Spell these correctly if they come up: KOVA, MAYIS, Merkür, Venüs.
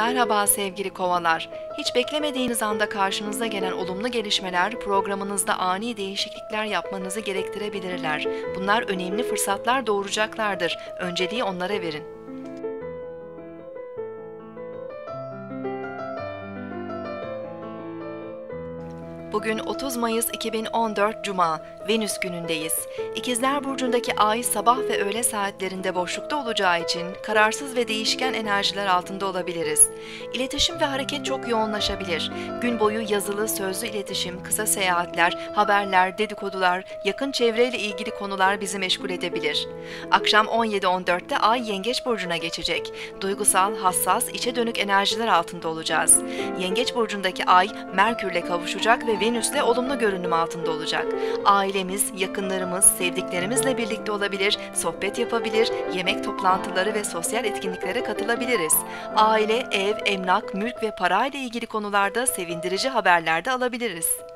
Merhaba sevgili kovalar. Hiç beklemediğiniz anda karşınıza gelen olumlu gelişmeler programınızda ani değişiklikler yapmanızı gerektirebilirler. Bunlar önemli fırsatlar doğuracaklardır. Önceliği onlara verin. Bugün 30 Mayıs 2014 Cuma, Venüs günündeyiz. İkizler Burcu'ndaki ay sabah ve öğle saatlerinde boşlukta olacağı için kararsız ve değişken enerjiler altında olabiliriz. İletişim ve hareket çok yoğunlaşabilir. Gün boyu yazılı, sözlü iletişim, kısa seyahatler, haberler, dedikodular, yakın çevreyle ilgili konular bizi meşgul edebilir. Akşam 17-14'te ay Yengeç Burcu'na geçecek. Duygusal, hassas, içe dönük enerjiler altında olacağız. Yengeç Burcu'ndaki ay Merkür'le kavuşacak ve Venüs'le olumlu görünüm altında olacak. Ailemiz, yakınlarımız, sevdiklerimizle birlikte olabilir, sohbet yapabilir, yemek toplantıları ve sosyal etkinliklere katılabiliriz. Aile, ev, emlak, mülk ve parayla ilgili konularda sevindirici haberler de alabiliriz.